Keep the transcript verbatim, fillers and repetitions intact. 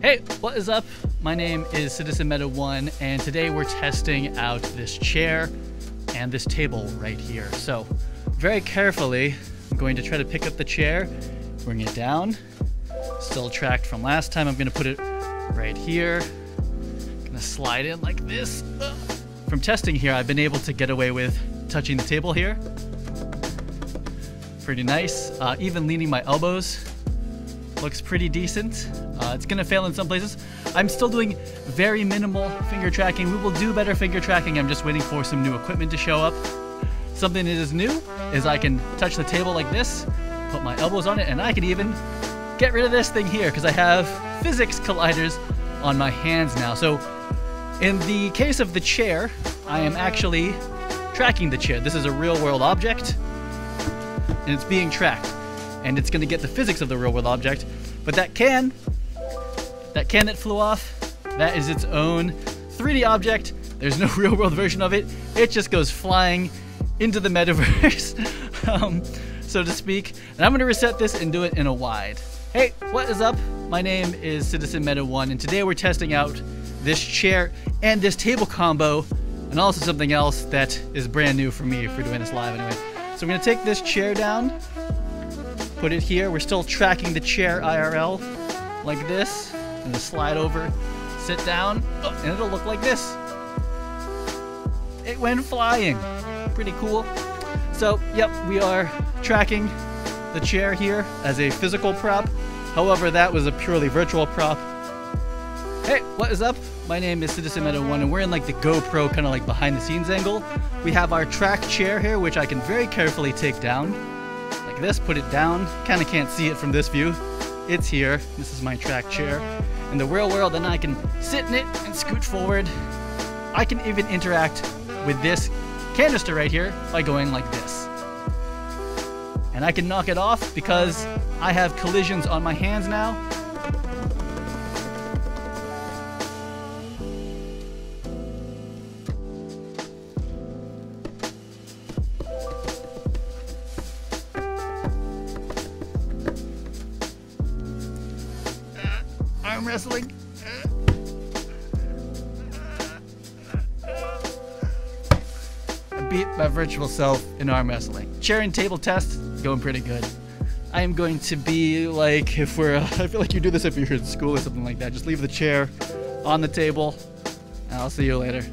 Hey, what is up? My name is Citizen Meta one, and today we're testing out this chair and this table right here. So very carefully, I'm going to try to pick up the chair, bring it down, still tracked from last time. I'm gonna put it right here. I'm gonna slide in like this. Ugh. From testing here, I've been able to get away with touching the table here. Pretty nice. Uh, even leaning my elbows looks pretty decent. Uh, it's gonna fail in some places. I'm still doing very minimal finger tracking. We will do better finger tracking. I'm just waiting for some new equipment to show up. Something that is new is I can touch the table like this, put my elbows on it, and I can even get rid of this thing here because I have physics colliders on my hands now. So in the case of the chair, I am actually tracking the chair. This is a real world object and it's being tracked. And it's gonna get the physics of the real world object, but that can, that can that flew off, that is its own three D object. There's no real world version of it. It just goes flying into the metaverse, um, so to speak. And I'm gonna reset this and do it in a wide. Hey, what is up? My name is Citizen Meta one, and today we're testing out this chair and this table combo, and also something else that is brand new for me for doing this live anyway. So I'm gonna take this chair down, put it here. We're still tracking the chair I R L like this. And then slide over, sit down, and it'll look like this. It went flying. Pretty cool. So, yep, we are tracking the chair here as a physical prop. However, that was a purely virtual prop. Hey, what is up? My name is Citizen Meta one, and we're in like the GoPro kind of like behind the scenes angle. We have our track chair here, which I can very carefully take down. This, put it down. Kind of can't see it from this view. It's here. This is my track chair. In the real world, then I can sit in it and scoot forward. I can even interact with this canister right here by going like this. And I can knock it off because I have collisions on my hands now. Arm wrestling. I beat my virtual self in arm wrestling. Chair and table test, going pretty good. I am going to be like, if we're, uh, I feel like you do this if you're in school or something like that. Just leave the chair on the table, and I'll see you later.